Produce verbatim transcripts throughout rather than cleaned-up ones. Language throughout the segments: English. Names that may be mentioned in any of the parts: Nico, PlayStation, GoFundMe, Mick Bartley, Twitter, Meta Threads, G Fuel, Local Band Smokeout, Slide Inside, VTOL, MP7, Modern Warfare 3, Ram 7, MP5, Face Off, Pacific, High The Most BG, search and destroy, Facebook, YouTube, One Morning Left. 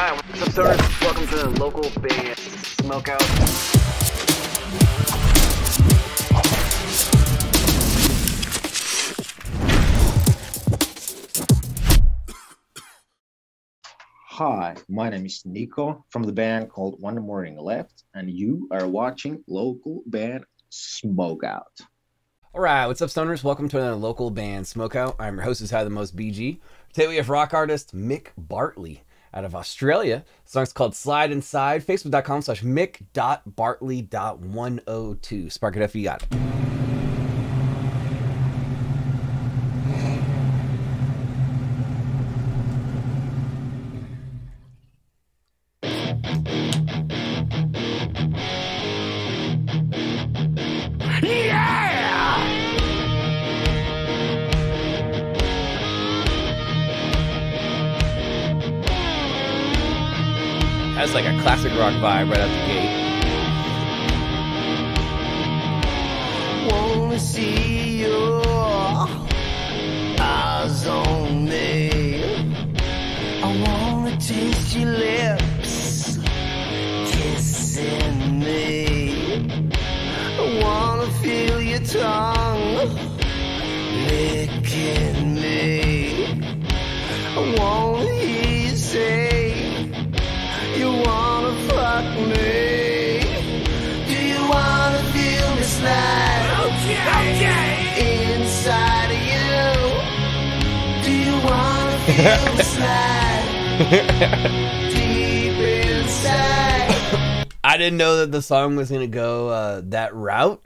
Hi, what's up, stoners? Welcome to the Local Band Smokeout. Hi, my name is Nico from the band called One Morning Left, and you are watching Local Band Smokeout. All right, what's up, stoners? Welcome to another Local Band Smokeout. I'm your host, High The Most B G. Today we have rock artist Mick Bartley out of Australia. The song's called Slide Inside. Facebook.com slash Mick.Bartley.one oh two. Spark it up if you got it. That's like a classic rock vibe right out the gate. Wanna see your eyes on me. I wanna taste your lips kissing me. I wanna feel your tongue licking me. I wanna hear you say, you wanna fuck me? Do you wanna feel me slide? Okay, okay. Inside of you. Do you wanna feel me slide? Deep inside. I didn't know that the song was gonna go uh, that route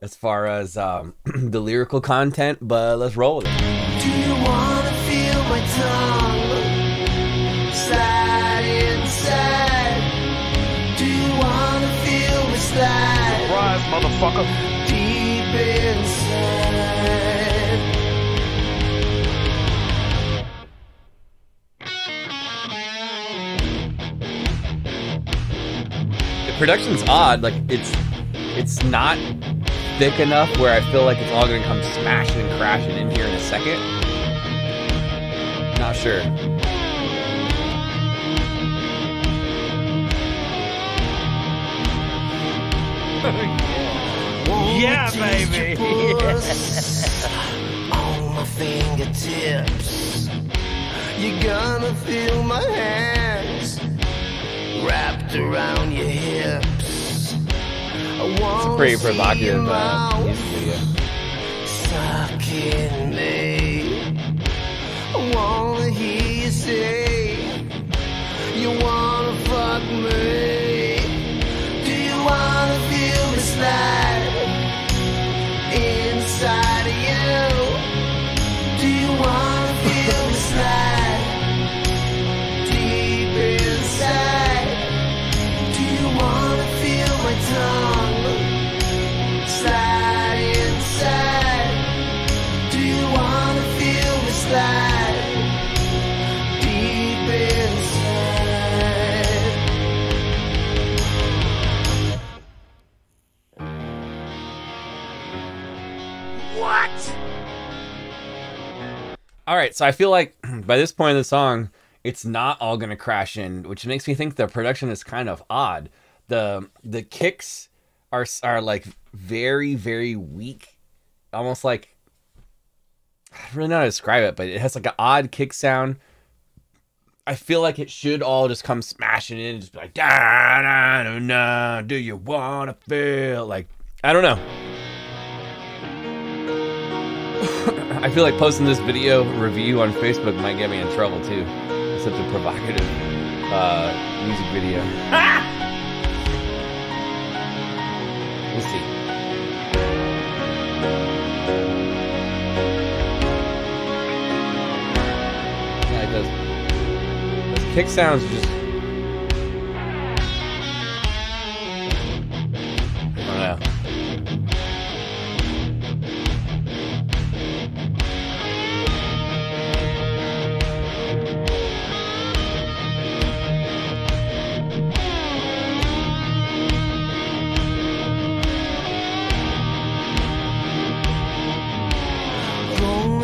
as far as um, the lyrical content, but let's roll with it. Do you wanna feel my tongue slide? Surprise, motherfucker. Deep inside. The production's odd. Like it's, it's not thick enough where I feel like it's all gonna come smashing and crashing in here in a second. Not sure. Yeah, baby. On my fingertips, you're gonna feel my hands wrapped around your hips. I want it's a pretty provocative uh, music video. Suck in me. I wanna hear you say, you wanna fuck me. Inside of you, do you wanna feel the slide? Deep inside, do you wanna feel my tongue? Slide inside, do you wanna feel the slide? Deep inside. What? All right, so I feel like by this point in the song, it's not all gonna crash in, which makes me think the production is kind of odd. The the kicks are are like very very weak, almost like I don't really know how to describe it, but it has like an odd kick sound. I feel like it should all just come smashing in, and just be like da da da da. Do you wanna feel like I don't know. I feel like posting this video review on Facebook might get me in trouble too. It's such a provocative uh, music video. Ah! We'll see. Yeah, it does. Those kick sounds just. I don't know.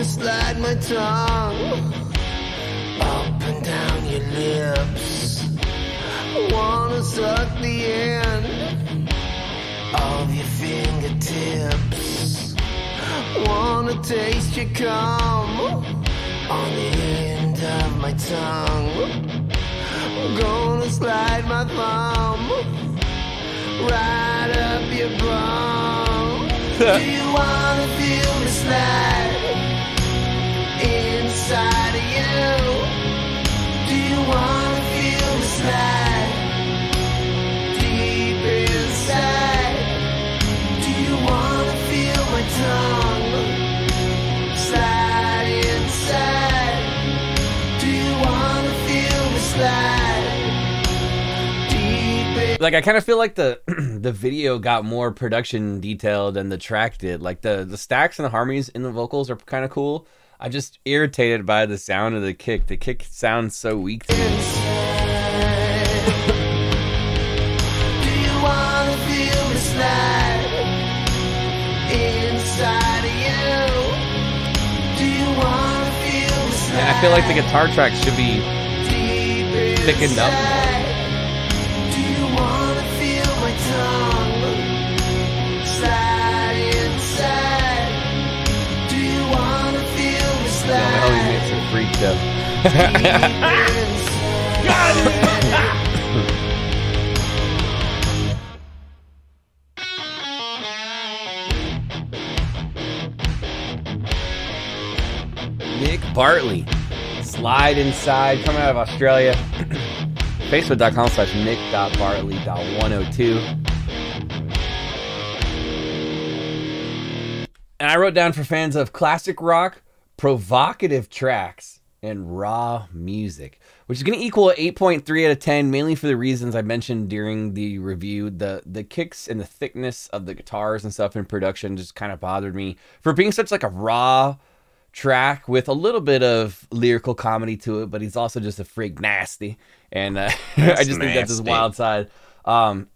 Slide my tongue up and down your lips. struck the end of your fingertips. Wanna taste your cum on the end of my tongue. I'm gonna slide my thumb right up your bum. Do you wanna feel the slide inside of you? Do you wanna feel the slide deep inside? Do you wanna feel my tongue slide inside? Do you wanna feel the slide? Like, I kind of feel like the the video got more production detail than the track did. Like, the, the stacks and the harmonies in the vocals are kind of cool. I'm just irritated by the sound of the kick. The kick sounds so weak to me. And I feel like the guitar track should be thickened up. Freaked up. Mick Bartley, Slide Inside, coming out of Australia. Facebook.com slash Mick.Bartley.one oh two. And I wrote down for fans of classic rock, provocative tracks, and raw music, which is going to equal eight point three out of ten, mainly for the reasons I mentioned during the review. The the kicks and the thickness of the guitars and stuff in production just kind of bothered me. For being such like a raw track with a little bit of lyrical comedy to it, but he's also just a freak nasty. And uh, I just nasty. think that's his wild side. Um,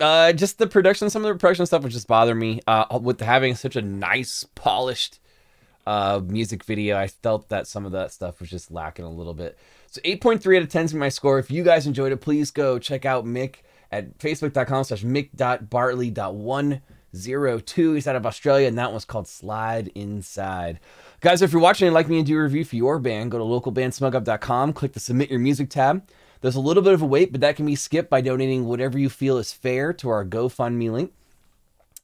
uh, just the production, some of the production stuff would just bother me. Uh, with having such a nice, polished Uh, music video, I felt that some of that stuff was just lacking a little bit. So eight point three out of ten is my score. If you guys enjoyed it, please go check out Mick at facebook.com slash mick.bartley.one oh two. He's out of Australia, and that one's called Slide Inside. Guys, if you're watching and like me and do a review for your band, go to local band smoke out dot com, click the Submit Your Music tab. There's a little bit of a wait, but that can be skipped by donating whatever you feel is fair to our GoFundMe link.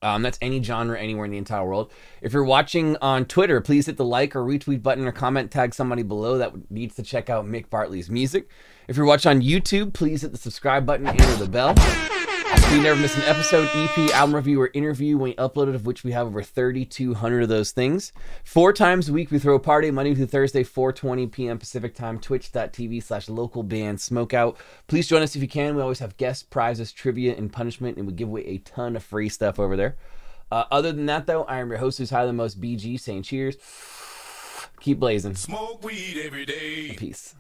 Um, that's any genre anywhere in the entire world. If you're watching on Twitter, please hit the like or retweet button or comment, tag somebody below that needs to check out Mick Bartley's music. If you're watching on YouTube, please hit the subscribe button and the bell. So you never miss an episode, E P, album review, or interview when you upload it, of which we have over thirty-two hundred of those things. Four times a week, we throw a party, Monday through Thursday, four twenty p m Pacific time, twitch.tv slash local band smokeout. Please join us if you can. We always have guests, prizes, trivia, and punishment, and we give away a ton of free stuff over there. Uh, other than that, though, I am your host, who's High The Most B G, saying cheers. Keep blazing. Smoke weed every day. Peace.